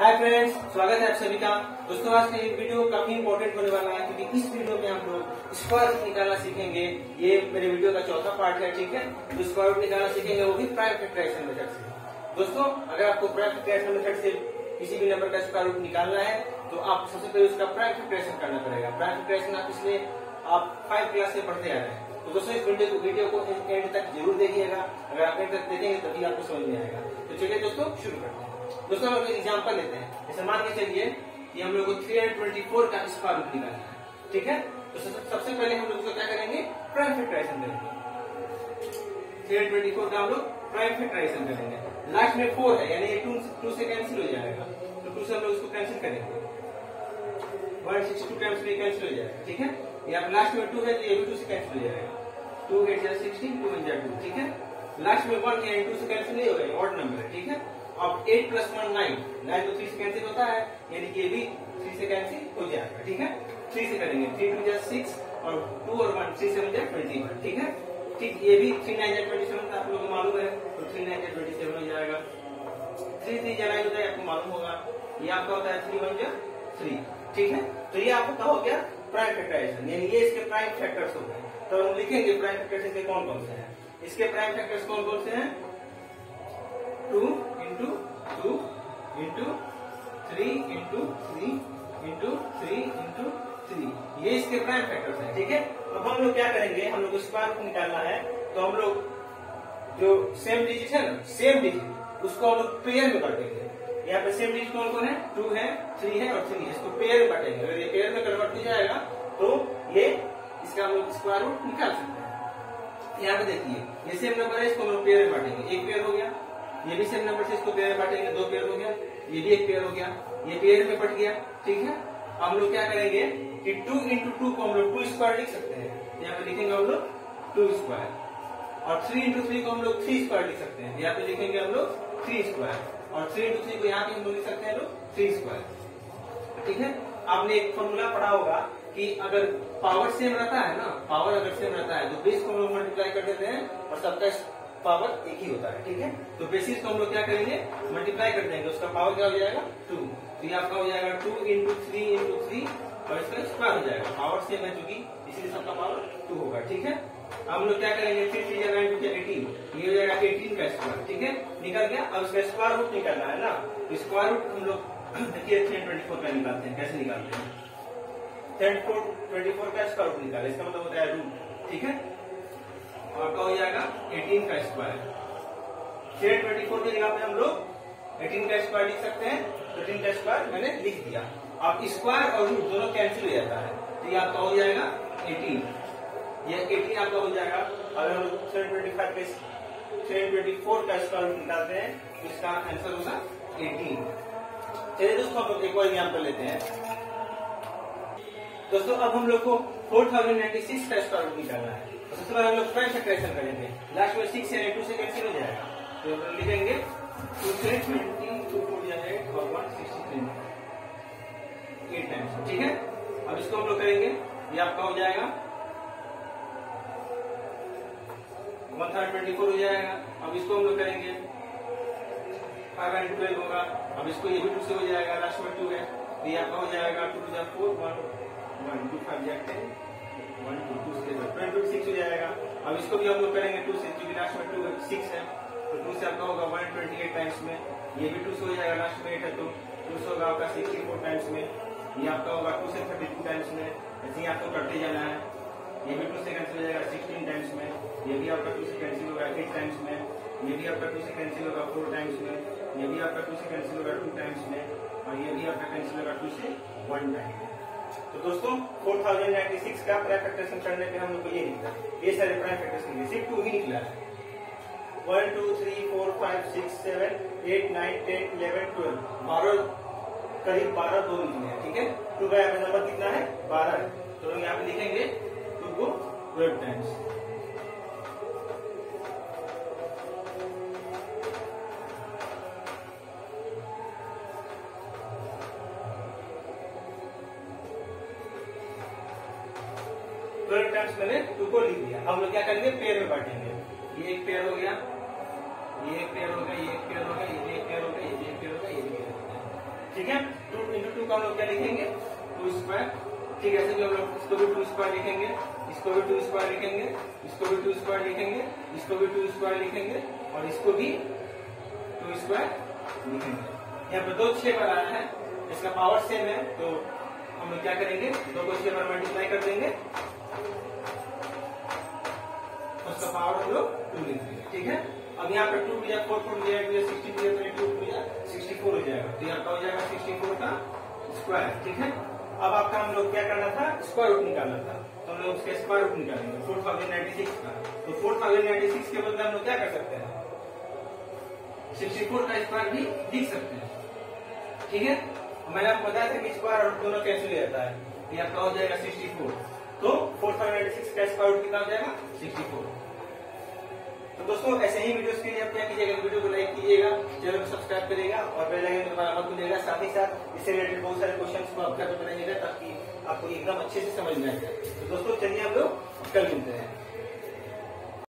Hi friends, स्वागत है आप सभी का। दोस्तों, आज का ये वीडियो काफी इम्पोर्टेंट होने वाला है क्योंकि इस वीडियो में हम लोग स्क्वायर निकालना सीखेंगे। ये मेरे वीडियो का चौथा पार्ट है, ठीक है। तो स्क्वायर निकालना सीखेंगे, वो भी प्राइम फैक्टराइजेशन मेथड से। दोस्तों, अगर आपको प्राइम फैक्टराइजेशन मेथड से किसी भी नंबर का स्क्वायर रूट निकालना है तो आप सबसे पहले उसका प्राइम फैक्टराइजेशन करना पड़ेगा। प्राइम फैक्टराइजेशन आप इसलिए आप 5 क्लास से पढ़ते आ रहे हैं। तो दोस्तों, इस वीडियो को एंड तक जरूर देखिएगा। अगर आप एंड तक देखेंगे तभी आपको समझ में आएगा। तो चलिए दोस्तों, शुरू करते हैं। दोस्तों, हम लोग एग्जाम्पल लेते हैं। जैसे मान के चलिए कि हम लोग को 324 का स्क्वायर रूट निकालना है, ठीक है। तो सबसे पहले हम लोग क्या करेंगे, प्राइम फैक्टराइजेशन करेंगे। 324 का हम लोग प्राइम फैक्टराइजेशन करेंगे। लास्ट में 4 है, यानी 2 से कैंसिल हो जाएगा। तो 2 से हम लोग उसको कैंसिल करेंगे, 162 टाइम्स में कैंसिल हो जाएगा, ठीक है। या लास्ट में 2 है तो ये भी 2 से कैंसिल हो जाएगा। 2 8 16, 2 2, ठीक है। लास्ट में 1 है, 2 से कैंसिल नहीं होगा, ऑड नंबर है, ठीक है। अब 8 + 1 9 तो 3 से कैंसिल होता है, यानी कि ये भी 3 से कैंसिल हो जाएगा, ठीक है। 3 से करेंगे, 3 2 6 और 2 और 1, 3 से 21, ठीक है। ठीक, ये भी 3 9 27 आप लोगों को मालूम है, तो 3 9 27 हो जाएगा। 3 3 9 होता है, आपको मालूम होगा। ये आपका होता है 3 1 3, ठीक है। तो ये आपको क्या हो गया, प्राइम फैक्टराइजेशन, यानी ये इसके प्राइम फैक्टर्स हो गए। तो हम लिखेंगे प्राइम फैक्टर्स इसके कौन कौन से हैं। इसके प्राइम फैक्टर्स कौन कौन से हैं, 2 × 2 × 3 × 3 × 3 × 3, ये इसके प्राइम फैक्टर्स हैं, ठीक है। अब हम लोग क्या करेंगे, हम लोग को स्क्वायर रूट निकालना है। तो हम लोग जो सेम डिजिट है ना, सेम डिजिट उसको हम लोग पेयर में काटेंगे। यहाँ पे सेम डिजिट कौन कौन है, 2 है, 3 है और 3 है, इसको पेयर में काटेंगे। अगर ये पेयर में कन्वर्ट हो जाएगा तो ये इसका हम लोग स्क्वायर रूट निकाल सकते हैं। यहाँ पे देखिए, ये सेम नंबर है, इसको हम लोग पेयर में बांटेंगे। एक पेयर हो गया, ये भी सेम नंबर से इसको पेयर में बांटेंगे, 2 पेयर हो गया, ये भी एक पेयर हो गया, ये पेयर में बट गया, ठीक है। हम लोग क्या करेंगे कि 2 × 2 को हम लोग 2² लिख सकते हैं। यहाँ पे लिखेंगे हम लोग 2² और 3 × 3 को हम लोग 3² लिख सकते हैं। यहाँ पे लिखेंगे हम लोग 3² और 3 × 3 को यहाँ पे हम लोग लिख सकते हैं लोग 3², ठीक है। आपने एक फॉर्मूला पढ़ा होगा कि अगर पावर सेम रहता है ना, पावर अगर सेम रहता है तो बेस को हम लोग मल्टीप्लाई कर देते हैं और सबका पावर एक ही होता है, ठीक है। तो बेसिस को हम लोग क्या करेंगे, मल्टीप्लाई कर देंगे। उसका पावर क्या हो जाएगा, 2। तो ये आपका हो जाएगा 2 × 3 × 3 और इसका स्क्वायर हो जाएगा। पावर सेम है चूंकि, इसलिए सबका पावर 2 होगा, ठीक है। हम लोग क्या करेंगे, 3 × 3 = 18, ये हो जाएगा 18 का स्क्वायर, ठीक है। निकल गया। अब इसका स्क्वायर रूट निकालना है ना, तो स्क्वायर रूट हम लोग 324 का निकालते हैं। कैसे निकालते हैं, 324 का स्क्वायर रूट निकाले, इसका मतलब होता है रूट, ठीक है। आपका हो जाएगा 18 का स्क्वायर। 324 की जगह पे हम लोग 18 का स्क्वायर लिख सकते हैं। 18 का स्क्वायर मैंने लिख दिया। अब स्क्वायर और रूट दोनों कैंसिल हो जाता है, तो ये आपका हो जाएगा 18। यह 18 आपका हो जाएगा। अगर हम लोग 324 का स्क्वायर रूट निकालते हैं तो इसका आंसर होगा 18। चलिए दोस्तों, हम लोग एक और एग्जाम्पल लेते हैं। दोस्तों, अब हम लोग को 4096 का स्क्वायर रूट निकालना है। सबसे पहले हम लोग प्राइम फैक्टराइजेशन करेंगे। लास्ट में 6 है, 2 से कैंसिल हो जाएगा, तो हम लोग लिखेंगे 2 से 20, 2 4 8 और 163, 8 टाइम्स, ठीक है। अब इसको हम लोग करेंगे, ये आपका हो जाएगा 1024 हो जाएगा। अब इसको हम लोग करेंगे 512 होगा। अब इसको ये भी 2 से हो जाएगा, लास्ट में 2 है, तो ये आपका हो जाएगा 2 4 1 1 2 5 10, 1 2 2 6 हो जाएगा। अब इसको भी हम लोग करेंगे 2 से, क्योंकि लास्ट में 2 6 है, तो 2 से आपका होगा 128 टाइम्स में। ये भी 2 से हो जाएगा, लास्ट में 8 है, तो 2 से होगा आपका 64 टाइम्स में। ये आपका होगा 2 से 32 टाइम्स में। ऐसे ही आपको करते जाना है। ये भी 2 से कैंसिल हो जाएगा, 16 टाइम्स में। ये भी आपका 2 से कैंसिल होगा, 8 टाइम्स में। ये भी आपका 2 से कैंसिल होगा, 4 टाइम्स में। ये भी आपका 2 से कैंसिल होगा, 2 टाइम्स में। और ये भी आपका कैंसिल होगा 2 से 1 टाइम में। तो दोस्तों, 4096 का प्राइम फैक्टराइजेशन करने पे हम लोग को ये निकला, ये सारे प्राइम फैक्टराइजेशन में सिर्फ 2 ही निकला है। 1 2 3 4 5 6 7 8 9 10 11 12, 12 करीब 12 2 निकले हैं, ठीक है। 2 का एवरेज नंबर कितना है, 12। तो लोग यहाँ पे लिखेंगे 2 को 12 टाइम्स। मैंने 2 को लिख दिया। हम लोग क्या करेंगे, पेयर में बांटेंगे। ये एक पेयर हो गया, ये एक पेयर हो गया, ये एक पेयर हो गया, ये एक पेयर हो गया, ये एक पेयर हो गया, ये एक पेयर हो गया, ठीक है। 2 × 2 का हम लोग क्या लिखेंगे, 2 स्क्वायर, ठीक है। ऐसे भी हम लोग इसको भी 2 स्क्वायर लिखेंगे, इसको भी 2 स्क्वायर लिखेंगे, इसको भी 2 स्क्वायर लिखेंगे, इसको भी 2 स्क्वायर लिखेंगे और इसको भी 2 स्क्वायर लिखेंगे। यहाँ पे 2 6 बार आया है, इसका पावर सेम है, तो हम लोग क्या करेंगे 2 को 6 बार मल्टीप्लाई कर देंगे, उसका पावर हम लोग 2 लिखेंगे, ठीक है। अब यहाँ पे 2 भी 4 मिलेगा, 2 64 हो जाएगा, तो यहाँ का हो जाएगा 64 का स्क्वायर, ठीक है। अब आपका हम लोग क्या करना था, स्क्वायर रूट निकालना था, तो हम लोग उसके स्क्वायर रूट निकालेंगे 4096 का। तो 4096 के बदले हम लोग क्या कर सकते हैं, 64 का स्क्वायर भी लिख सकते हैं, ठीक है। मैंने आपको बताया था कि स्क्वायर और दोनों कैंसिल हो जाता है, ये आपका हो जाएगा 64, तो 4096 का स्क्वायर रूट कितना हो जाएगा 64। तो दोस्तों ऐसे ही वीडियोस के लिए आप क्या कीजिएगा, वीडियो को लाइक कीजिएगा, चैनल को सब्सक्राइब करिएगा और बेल आइकन को दबाना मत भूलिएगा। साथ ही साथ इससे रिलेटेड बहुत सारे क्वेश्चंस को आप करके बनाइएगा ताकि आपको एकदम अच्छे से समझ में आ जाए। तो दोस्तों चलिए हम लोग कल मिलते हैं।